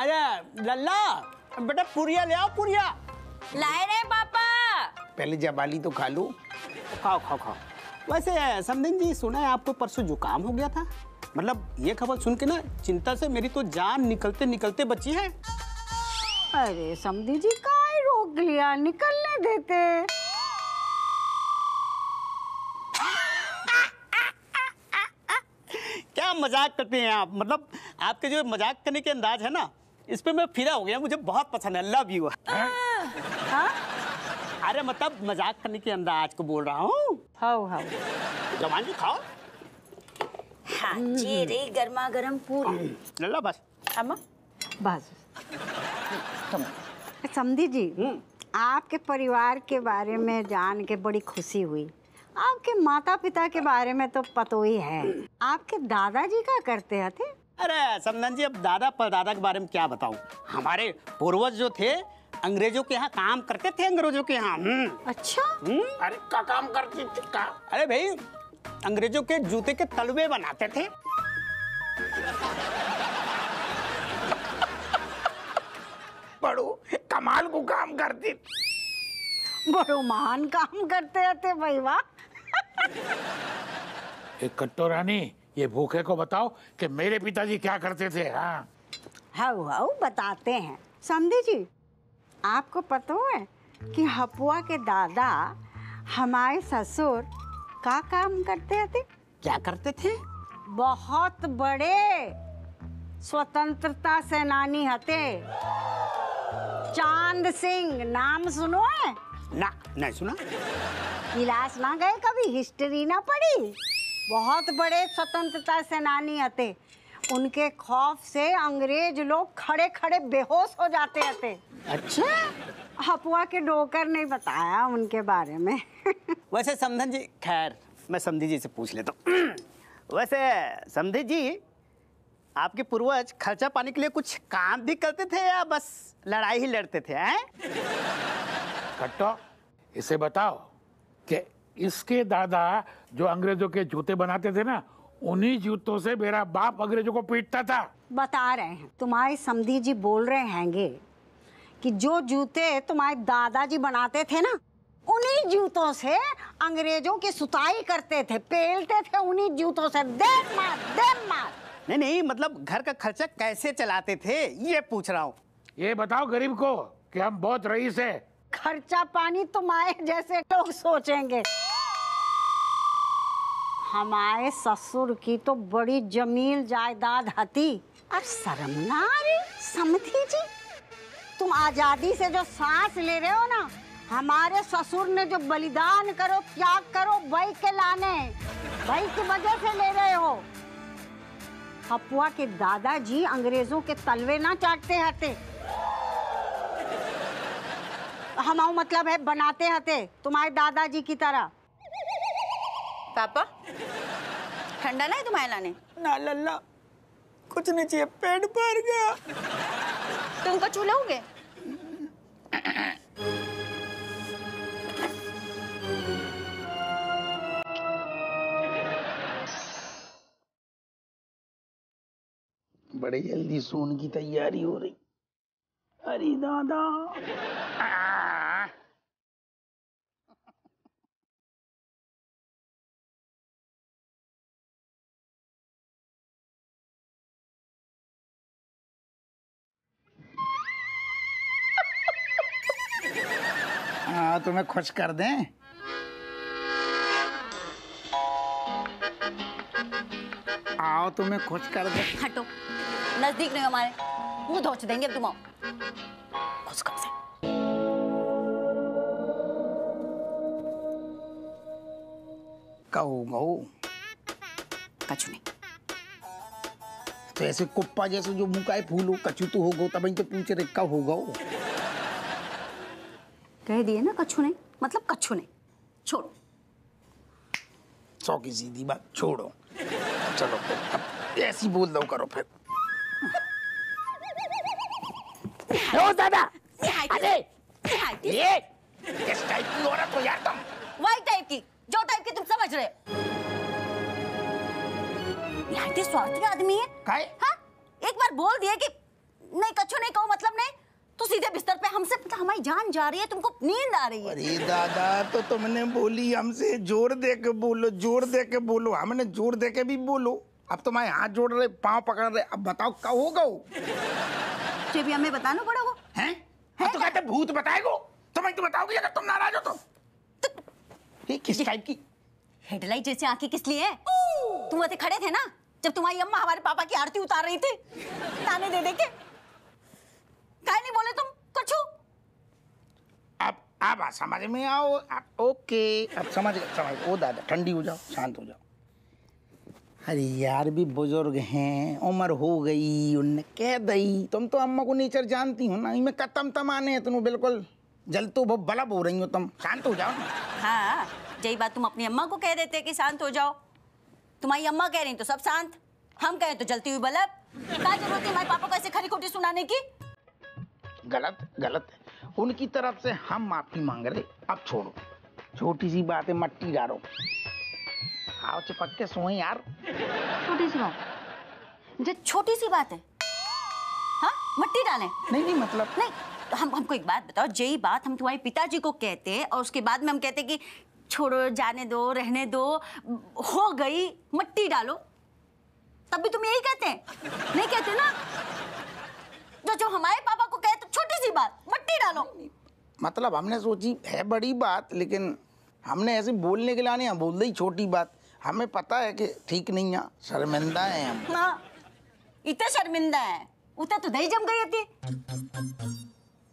अरे लल्ला बेटा पूरिया ले आओ, पूरिया लाए रे पापा। पहले जबाली तो खा लूं। खाओ खाओ खाओ। वैसे समधिन जी, सुना है आपको परसों जुकाम हो गया था। मतलब ये खबर सुन के ना चिंता से मेरी तो जान निकलते निकलते बची है। अरे समधी जी काय रोक लिया, निकलने देते। क्या मजाक करते हैं आप। मतलब आपके जो मजाक करने के अंदाज है ना, इस पे मैं फिदा हो गया, मुझे बहुत पसंद है। Love you. अरे मतलब मजाक करने के अंदाज को बोल रहा हूँ। हाँ हाँ जवान जी खाओ। हाँ जी रे, गर्मा गर्म पूरी। लल्ला बस अम्मा बस। समधी जी, आपके परिवार के बारे में जान के बड़ी खुशी हुई। आपके माता पिता के बारे में तो पता ही है, आपके दादाजी क्या करते थे? अरे समधन जी, अब दादा परदादा के बारे में क्या बताऊं। हमारे पूर्वज जो थे अंग्रेजों के यहाँ काम करते थे। अंग्रेजों के यहाँ। अच्छा। अरे क्या काम करते थे? का अरे भाई, अंग्रेजों के जूते के तलवे बनाते थे। बड़ो कमाल को काम करते, बड़ो महान काम करते थे भाई। वाह। एक कट्टो रानी, ये भूखे को बताओ कि मेरे पिताजी क्या करते थे। हाँ हाउ हाउ बताते हैं। समधी जी, आपको पता है कि हपुआ के दादा हमारे ससुर का काम करते थे? क्या करते थे? बहुत बड़े स्वतंत्रता सेनानी हते। चांद सिंह नाम सुनो है ना? नहीं सुना। क्लास ना गए कभी, हिस्ट्री ना पढ़ी। बहुत बड़े स्वतंत्रता सेनानी आते। उनके खौफ से अंग्रेज लोग खड़े खड़े बेहोश हो जाते थे। अच्छा। हपुआ के डोकर ने बताया उनके बारे में। वैसे समधन जी, खैर मैं समधी जी से पूछ लेता हूँ। वैसे समधी जी, आपके पूर्वज खर्चा पाने के लिए कुछ काम भी करते थे या बस लड़ाई ही लड़ते थे? हैं कट्टो, इसे बताओ कि इसके दादा जो अंग्रेजों के जूते बनाते थे ना, उन्हीं जूतों से मेरा बाप अंग्रेजों को पीटता था। बता रहे हैं तुम्हारे समधी जी, बोल रहे हैंगे कि जो जूते तुम्हारे दादाजी बनाते थे ना, उन्हीं जूतों से अंग्रेजों की सुताई करते थे, पेलते थे उन्हीं जूतों से। देख मार, देख मार। नहीं, मतलब घर का खर्चा कैसे चलाते थे ये पूछ रहा हूँ। ये बताओ गरीब को कि हम बहुत रईस है। खर्चा पानी तुम्हारे जैसे लोग सोचेंगे। हमारे ससुर की तो बड़ी जमील जायदाद हती। अब शर्म ना आ रही समधी जी? तुम आजादी से जो सांस ले रहे हो ना, हमारे ससुर ने जो बलिदान करो, त्याग करो, वही के लाने, वही की वजह से ले रहे हो। हपुआ के दादाजी अंग्रेजों के तलवे ना चाटते हते। हमारा मतलब है बनाते हते तुम्हारे दादाजी की तरह। पापा ठंडा ना है तुम्हारे लाने? ना लल्ला, कुछ नहीं चाहिए, पेट भर गया। तुम कचू लाओगे? बड़े जल्दी सोने की तैयारी हो रही। अरे दादा। हाँ, तुम्हें खुश कर दें। आओ, तुम्हें खुश कर दें। हटो, नजदीक नहीं हमारे, मुंह धोच देंगे। तुम आओ, खुश कर दें। कछु नहीं तो ऐसे कुप्पा जैसे जो मुंह का फूल हो। कछु तो होगा तभी तो पूछे रे, कब होगा? कह दिए ना कछु नहीं, मतलब कछु नहीं। छोड़ो, सौ की सीधी बात, छोड़ो। चलो अब ऐसी बोल दो, करो फिर। ओ दादा, अरे ये किस टाइप की औरत हो यार तुम? वही टाइप की जो टाइप की तुम समझ रहे हो। स्वार्थी आदमी है। हाँ, एक बार बोल दिया कि नहीं कछु नहीं कहो मतलब नहीं तो सीधे बिस्तर पे हमसे हमारी जान जा रही है, तुमको नींद आ रही है। अरे दादा तो तुमने बोली हमसे जोर दे के बोलो, जोर दे के बोलो, हमने जोर दे के भी बोलो, अब तुम्हारे हाथ जोड़ रहे पाँव पकड़ रहे, अब बताओ क्या होगा वो? ये भी हमें बताना पड़ेगा हैं? हैं? तो कहते भूत बताएगा, तुम्हें तो बताओगी अगर तुम नाराज हो तो। किस टाइप की हेडलाइट जैसी आंखें किस लिए है? तुम ऐसे खड़े थे ना जब तुम्हारी अम्मा हमारे पापा की आरती उतार रही थी ताने दे दे के, काहे नहीं बोले तुम कुछ? अब समझ में आओ, ओके अब समझ ओ दादा ठंडी हो जाओ, शांत हो जाओ। अरे यार भी बुजुर्ग हैं, उम्र हो गई, उनने कह दई। तुम तो अम्मा को नेचर जानती हो ना, इनमें कतम तमाने हैं, तुम बिल्कुल जल तो बहुत बलब हो रही हो, तुम शांत हो जाओ। हाँ यही बात तुम अपनी अम्मा को कह देते कि शांत हो जाओ, तुम्हारी अम्मा कह रही तो सब शांत, हम कहें तो जलती हुई बलब। क्या जरूरत है हमारे पापा को ऐसे खरी खोटी सुनाने की? गलत है उनकी तरफ से, हम माफी मांग रहे, अब छोड़ो छोटी सी बात है मट्टी डालो, आओ चिपक के सोए यार। छोटी सी बात, जो छोटी सी बात है हाँ मट्टी डालें? नहीं मतलब नहीं तो हमको एक बात बताओ, यही बात हम तुम्हारे पिताजी को कहते और उसके बाद में हम कहते कि छोड़ो जाने दो रहने दो हो गई मट्टी डालो, तब भी तुम यही कहते हैं? नहीं कहते ना, जो हमारे पापा को कहते छोटी सी बात मट्टी डालो। मतलब हमने सोची है बड़ी बात, लेकिन हमने ऐसे बोलने के लाने बोल दी छोटी बात, हमें पता है कि ठीक नहीं है, शर्मिंदा है हम। हाँ इतना शर्मिंदा है उतना तो दही जम गई थी,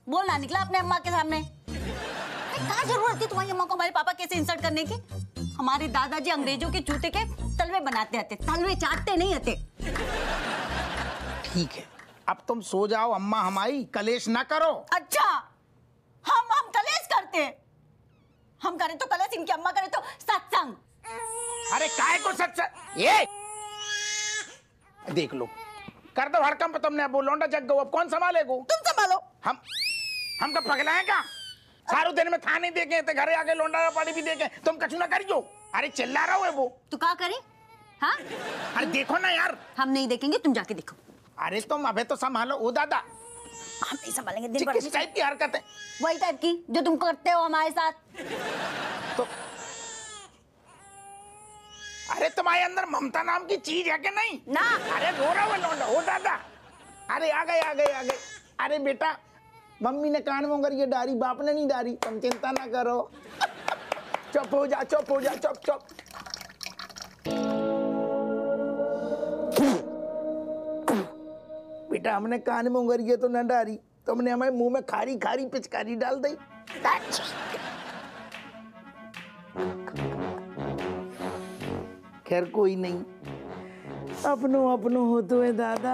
बोलना निकला अपने अम्मा के सामने। क्या जरूरत थी तुम्हारी अम्मा को हमारे पापा कैसे इंसल्ट करने की? हमारे दादाजी अंग्रेजों के जूते के तलवे बनाते आते, तलवे चाटते नहीं आते। ठीक है अब तुम सो जाओ, अम्मा हमारी कलेश ना करो। अच्छा हम कलेश करते, हम करें तो कलेश, इनकी अम्मा करे तो सत्संग। अरे काय को सत्संग, ये देख लो कर दो हड़कंप तुमने, अब वो लौंडा जग गो, अब कौन संभालेगो? तुम संभालो, हम कब पगलाएं का? सारू दिन में थाने देखे तो घरे आके लौंडा पाड़ी भी देखे, तुम कछु ना करियो। अरे चिल्ला रहा है वो तो क्या करे? हाँ अरे देखो ना यार, हम नहीं देखेंगे तुम जाके देखो। अरे तुम अबे तो संभालो। ओ दादा हम नहीं संभालेंगे, दिन भर किस टाइप की हरकत है? वही टाइप की जो तुम करते हो हमारे साथ तो। अरे तुम्हारे अंदर ममता नाम की चीज है कि नहीं ना? अरे रो रहा है लौंडा। ओ दादा अरे आ गए। अरे बेटा मम्मी ने कान में ये डारी, बाप ने नहीं डारी, तुम चिंता ना करो। चुप हो जा। बेटा हमने कान में उंगरिया तो न डाली, तुमने हमारे मुंह में खारी खारी पिचकारी डाल दी। खैर कोई नहीं, अपनो होतो है दादा।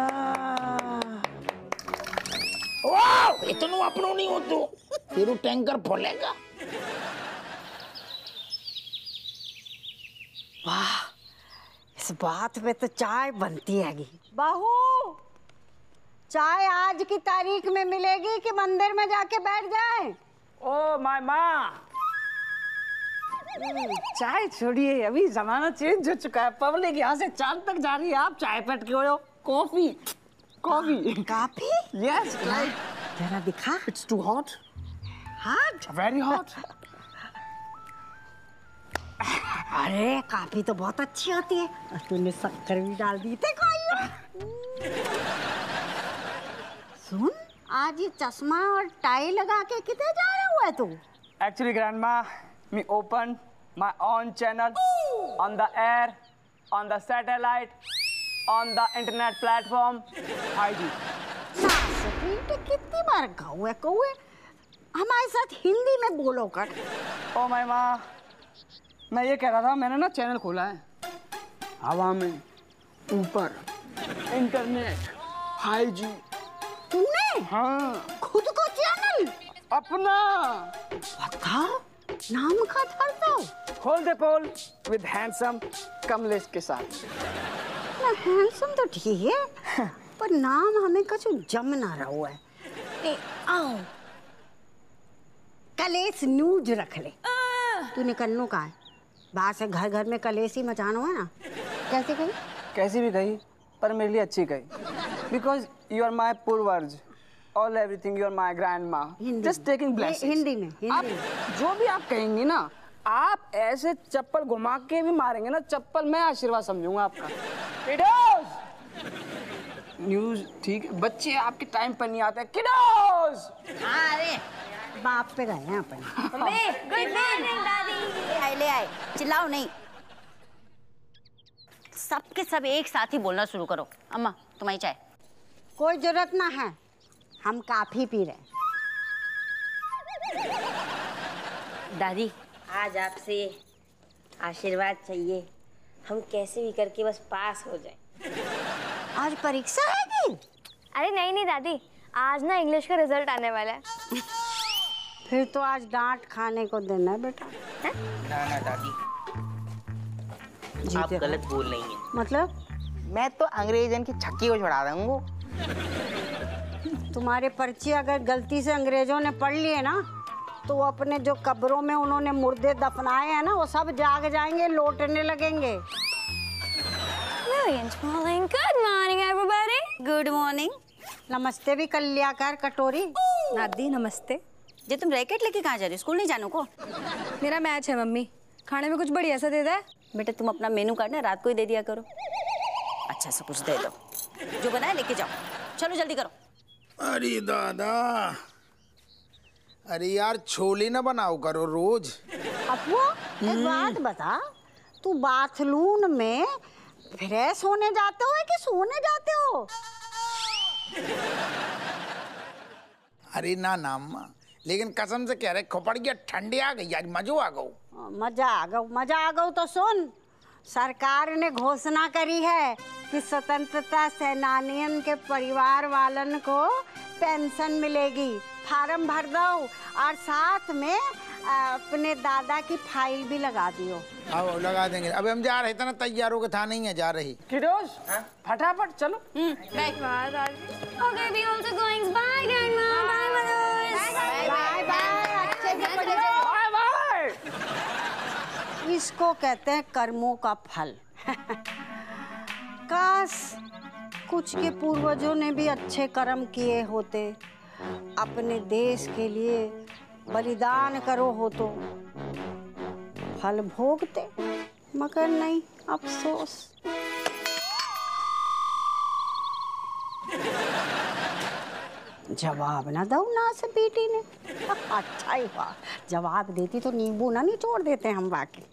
वाह इतनो अपनो नहीं होतो, तेरू टैंकर फूलेगा। वाह इस बात में तो चाय बनती हैगी। बाहू चाय आज की तारीख में मिलेगी कि मंदिर में जाके बैठ जाए? ओ माय माँ चाय छोड़िए, अभी जमाना चेंज हो चुका है, पब्लिक यहाँ से चांद तक जा रही है, आप चाय पट के हो। कॉफी यस जरा दिखा। It's too hot very hot. अरे कॉफी तो बहुत अच्छी होती है, तूने शक्कर भी डाल दी थी कोई। सुन आज ये चश्मा और टाई लगा के किधर जा रहा हुआ है तू? Actually grandma me open my own channel on the air on the satellite on the internet platform ID. कितनी बार गाऊ है कौए, हमारे साथ हिंदी में बोलो कर। ओ माय माँ मैं ये कह रहा था, मैंने ना चैनल खोला है, हवा में ऊपर इंटरनेट 5G। तूने? हाँ। खुद को चैनल अपना बताओ, नाम का बताओ। खोल दे पोल विद हैंडसम कमलेश के साथ। हैंडसम तो ठीक है पर नाम हमें कुछ जम ना रहा हुआ है। ए, आओ कलेश न्यूज रख ले। तूने करनो का है, बाहर से घर घर में कलेश ही मचाना है ना। कैसे गई? कैसी भी गई पर मेरे लिए अच्छी गई। because you are my पूर्वज, all everything, you are my grandma. Just taking blessings. Hindi में जो भी आप कहेंगी ना, आप ऐसे चप्पल घुमा के भी मारेंगे ना चप्पल, मैं आशीर्वाद समझूंगा आपका। न्यूज ठीक, बच्चे आपके टाइम पर नहीं आते हैं। किडोस! अरे बाप पे गए हैं अपन। गुड मॉर्निंग दादी। आए ले आए, चिल्लाओ नहीं, सबके सब एक साथ ही बोलना शुरू करो। अम्मा तुम्हारी चाय। कोई जरूरत ना है, हम काफी पी रहे हैं। दादी आज आपसे आशीर्वाद चाहिए, हम कैसे भी करके बस पास हो जाए। आज परीक्षा है? अरे नहीं नहीं दादी, आज ना इंग्लिश का रिजल्ट आने वाला है। फिर तो आज डांट खाने को देना है बेटा। है? ना ना दादी, आप गलत बोल रही हैं। मतलब? मैं तो अंग्रेजन की छक्की को छुड़ा दूंगा। तुम्हारे पर्चे अगर गलती से अंग्रेजों ने पढ़ लिए ना, तो अपने जो कब्रों में उन्होंने मुर्दे दफनाए हैं ना, वो सब जाग जाएंगे, लौटने लगेंगे। Good morning everybody. Good morning. नमस्ते भी कर लिया कर कटोरी। दादी नमस्ते। जे तुम रैकेट लेके कहाँ जा रही हो? स्कूल नहीं जाने को? मेरा मैच है मम्मी। खाने में कुछ बढ़िया सा दे दे। बेटा तुम अपना मेनू कार्ड ना रात को ही दे दिया करो। अच्छा सा कुछ दे दो, जो बनाए लेके जाओ। चलो जल्दी करो। अरे दादा, अरे यार छोले ना बनाओ करो रोज। अपू एक बात बता, तू बाथरूम में फ्रेश होने जाते हो कि सोने जाते हो? अरे ना ना अम्मा, लेकिन कसम से कह रहे खोपड़ गया, ठंडी आ गई आज, मजा आ गयो। तो सुन, सरकार ने घोषणा करी है कि स्वतंत्रता सेनानियों के परिवार वालन को पेंशन मिलेगी। फार्म भर दो और साथ में अपने दादा की फाइल भी लगा दियो। हाँ लगा देंगे। अबे हम जा रहे थे ना, तैयार होकर था नहीं है, जा रही। किडोस फटाफट चलो। Okay, we also going. Bye grandma, bye mothers. Bye bye. अच्छे से पढ़ो। Bye bye. इसको कहते हैं कर्मों का फल। काश कुछ के पूर्वजों ने भी अच्छे कर्म किए होते, अपने देश के लिए बलिदान करो हो तो फल भोगते, मगर नहीं, अफसोस। जवाब ना दो ना से बेटी ने। अच्छा ही हुआ, जवाब देती तो नींबू ना निचोड़ देते हम बाकी।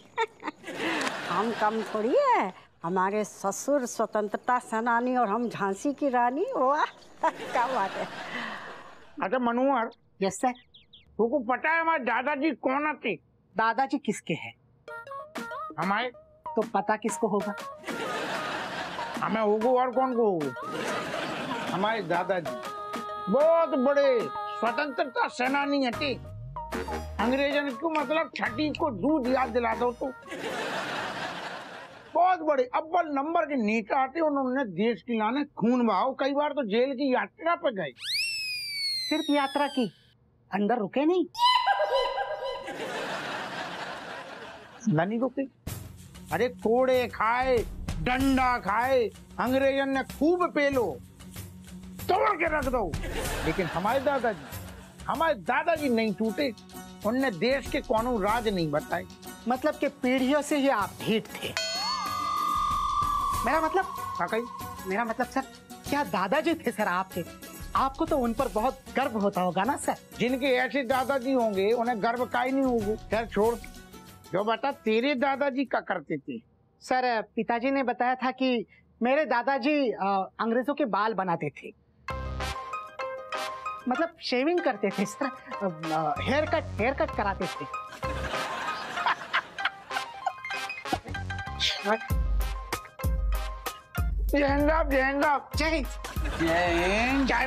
हम कम थोड़ी है, हमारे ससुर स्वतंत्रता सेनानी और हम झांसी की रानी। वाह क्या बात है। अच्छा मनोहर। Yes sir. तुमको पता है हमारे दादाजी कौन आते? दादाजी किसके हैं? हमारे। तो पता किसको होगा? हमें होगो। और कौन को होगो? हमारे दादाजी बहुत बड़े स्वतंत्रता सेनानी है थे। अंग्रेजन को मतलब छठी को दूध याद दिला दो तो। बहुत बड़े अव्वल नंबर के नेता आते, उन्होंने देश की लाने खून बहाओ, कई बार तो जेल की यात्रा पर गए। सिर्फ यात्रा की, अंदर रुके नहीं। नहीं रुके, अरे कोड़े खाए, डंडा खाए, अंग्रेजन ने खूब पेलो, तोड़ के रख दो। लेकिन हमारे दादाजी नहीं टूटे, उनने देश के कानून राज नहीं बताए। मतलब के पीढ़ियों से ही आप भेंट थे। मेरा मतलब सर, क्या दादाजी थे सर आपके? आपको तो उन पर बहुत गर्व होता होगा ना सर। जिनके ऐसे दादाजी होंगे उन्हें गर्व का ही नहीं होगा। सर छोड़, जो बता तेरे दादाजी का करते थे। सर पिताजी ने बताया था कि मेरे दादाजी अंग्रेजों के बाल बनाते थे, मतलब शेविंग करते थे सर, हेयर कट कराते थे। चाय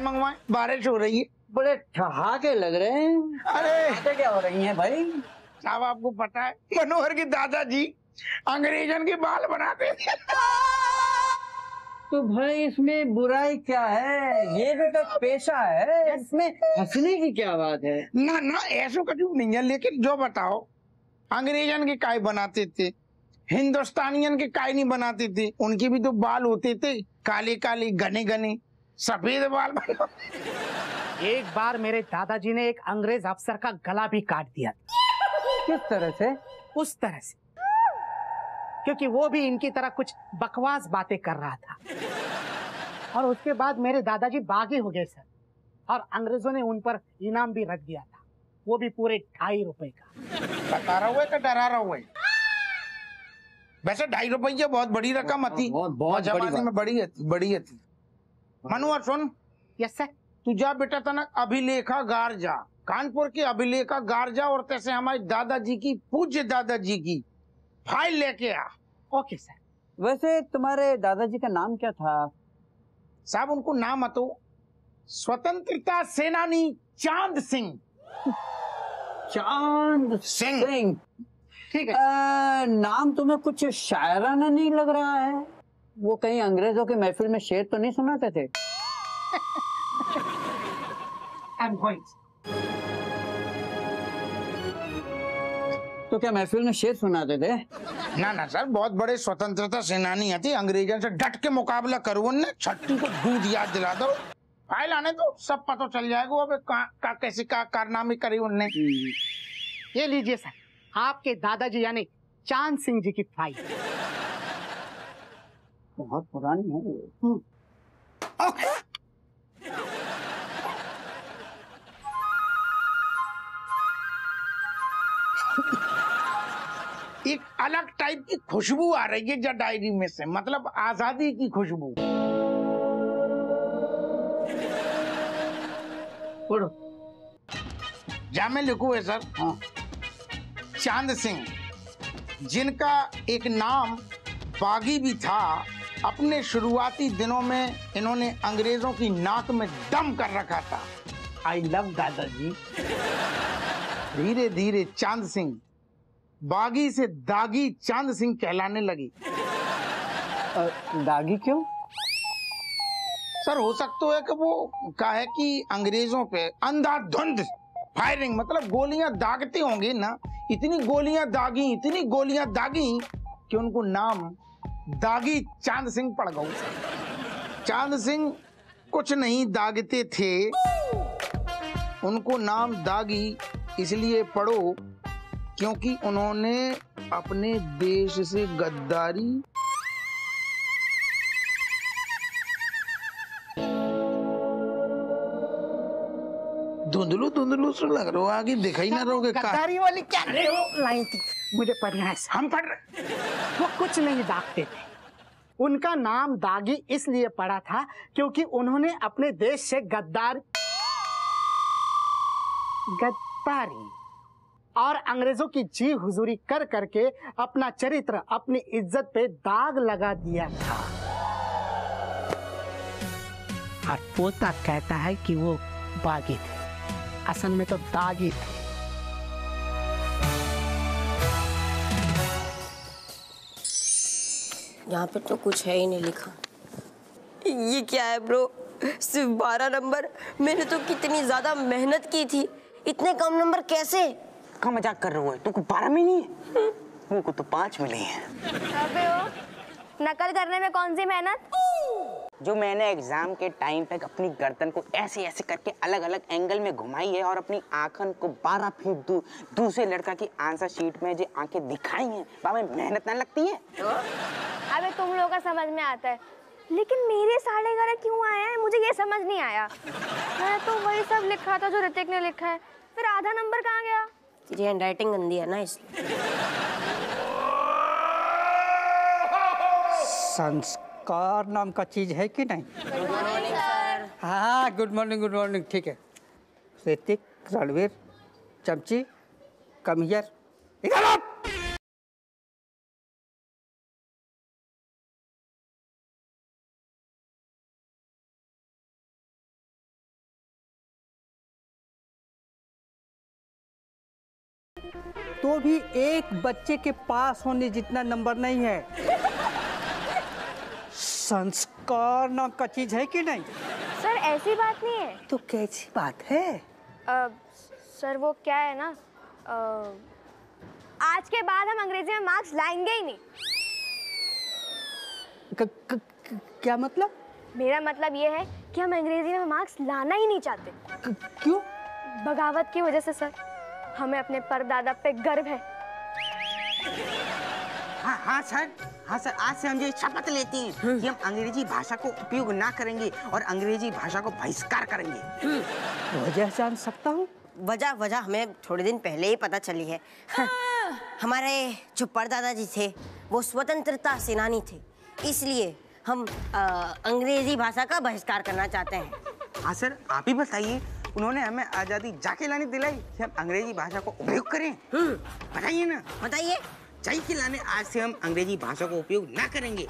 मंगवाए। बारिश हो रही है, बड़े ठहाके लग रहे हैं। अरे क्या हो रही है भाई साहब? आपको पता है मनोहर के दादाजी अंग्रेजन के बाल बनाते थे। तो भाई इसमें बुराई क्या है? ये बेटा पेशा है, इसमें हंसने की क्या बात है? ना ना ऐसा कुछ नहीं है, लेकिन जो बताओ अंग्रेजन के काय बनाते थे, हिंदुस्तानियन के काय नहीं बनाते थे? उनके भी तो बाल होते थे। काली काली घनी घनी सफेद बाल बनो। एक बार मेरे दादाजी ने एक अंग्रेज अफसर का गला भी काट दिया। किस तरह से? उस तरह से, क्योंकि वो भी इनकी तरह कुछ बकवास बातें कर रहा था। और उसके बाद मेरे दादाजी बागी हो गए सर, और अंग्रेजों ने उन पर इनाम भी रख दिया था, वो भी पूरे 2.5 रुपए का। बता रहा हुआ डरा रहा हुआ? वैसे 2.5 रुपये बहुत बड़ी रकम थी, बहुत जमाने में बड़ी थी। मनु और सुन, यस सर, तू जा बेटा तनक अभिलेखागार जा, कानपुर के अभिलेखागार जा और तैसे हमारे दादाजी की, पूज्य दादाजी की फाइल लेके आ। Okay sir. वैसे तुम्हारे दादाजी का नाम क्या था साहब? उनको नाम तो स्वतंत्रता सेनानी चांद सिंह। चांद सिंह, ठीक है। नाम तुम्हें कुछ शायराना नहीं लग रहा है? वो कहीं अंग्रेजों के महफिल में शेर तो नहीं सुनाते थे? तो क्या महफिल में शेर सुनाते थे? ना ना सर, बहुत बड़े स्वतंत्रता सेनानी थी, अंग्रेजों से डट के मुकाबला करो, उन्हें छट्टी को दूध याद दिला दो। फाइल आने दो, सब पता चल जाएगा अब का कैसी का कारनामे करी उनने। ये लीजिए सर, आपके दादाजी यानी चांद सिंह जी की फाइल। बहुत पुरानी है। ओके। एक अलग टाइप की खुशबू आ रही है जब डायरी में से, मतलब आजादी की खुशबू। पढ़ो जा में लिखू है सर। हाँ। चांद सिंह, जिनका एक नाम बागी भी था, अपने शुरुआती दिनों में इन्होंने अंग्रेजों की नाक में दम कर रखा था। आई लव दादाजी। धीरे धीरे चांद सिंह बागी से दागी चांद सिंह कहलाने लगी। दागी क्यों सर? हो सकता है कि वो कहा है कि अंग्रेजों पे अंधाधुंध फायरिंग, मतलब गोलियां दागते होंगे ना, इतनी गोलियां दागी कि उनको नाम दागी चांद सिंह पड़ गए। चांद सिंह कुछ नहीं दागते थे, उनको नाम दागी इसलिए पड़ो क्योंकि उन्होंने अपने देश से गद्दारी धुंधलू धुंधलू से लग रहा हो, आगे दिखाई ना रहोगे। गद्दारी वाली क्या लाइन थी? मुझे पढ़ना है। हम पढ़ रहे। वो कुछ नहीं दागते थे, उनका नाम दागी इसलिए पड़ा था क्योंकि उन्होंने अपने देश से गद्दारी और अंग्रेजों की जी हुजूरी कर करके अपना चरित्र, अपनी इज्जत पे दाग लगा दिया था। और पोता कहता है कि वो बागी थे, असल में तो दागी थे। यहाँ पे तो कुछ है ही नहीं लिखा। ये क्या है ब्रो, सिर्फ 12 नंबर? मैंने तो कितनी ज्यादा मेहनत की थी, इतने कम नंबर कैसे? का मजाक कर रहा है, तुमको 12 में नहीं है, तुमको तो 5 मिले हैं। अबे ओ, नकल करने में कौन सी मेहनत? जो मैंने एग्जाम के टाइम पे अपनी गर्दन को ऐसे ऐसे करके अलग अलग एंगल में घुमाई है और अपनी आंखन को 12 फीट दूसरे लड़का की आंसर शीट में जो आंखें दिखाई हैं, बाबा मेहनत ना लगती है? अबे तुम लोगों का समझ में आता है, लेकिन मेरे 11:30 क्यों आया है, मुझे ये समझ नहीं आया। मैं तो वही सब लिखा था जो ऋतिक ने लिखा है, फिर आधा नंबर कहाँ गया? तेरी हैंडराइटिंग गंदी है ना इसलिए। कार नाम का चीज है कि नहीं? Good morning sir. हाँ, गुड मॉर्निंग, गुड मॉर्निंग। ठीक है, ऋतिक, रणवीर, चमची, कम हियर। तो भी एक बच्चे के पास होने जितना नंबर नहीं है। संस्कार नाम का चीज है कि नहीं? सर ऐसी बात नहीं है। तो कैसी बात है? सर वो क्या है ना, आज के बाद हम अंग्रेजी में मार्क्स लाएंगे ही नहीं। क्या मतलब? मेरा मतलब ये है कि हम अंग्रेजी में मार्क्स लाना ही नहीं चाहते। क्यों? बगावत की वजह से सर। हमें अपने परदादा पे गर्व है। हाँ हाँ सर, हाँ सर, आज से हम ये शपथ लेते हैं कि हम अंग्रेजी भाषा को उपयोग ना करेंगे और अंग्रेजी भाषा को बहिष्कार करेंगे। वजह जान सकता हूँ? वजह हमें थोड़े दिन पहले ही पता चली है। हाँ। हमारे जो परदादा जी थे वो स्वतंत्रता सेनानी थे, इसलिए हम अंग्रेजी भाषा का बहिष्कार करना चाहते हैं। हाँ सर, आप ही बताइए, उन्होंने हमें आज़ादी जाके लाने दिलाई कि हम अंग्रेजी भाषा को उपयोग करें। बताइए ना, बताइए। जाके लाने आज से हम अंग्रेजी भाषा को उपयोग ना करेंगे,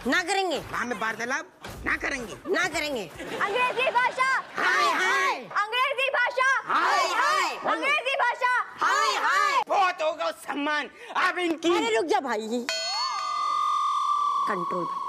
वहाँ में वार्तालाप ना करेंगे। अंग्रेजी भाषा हाय हाय, अंग्रेजी भाषा हाय हाय, अंग्रेजी भाषा हाय हाय। बहुत होगा सम्मान अब इनकी। अरे रुक जा भाई, कंट्रोल।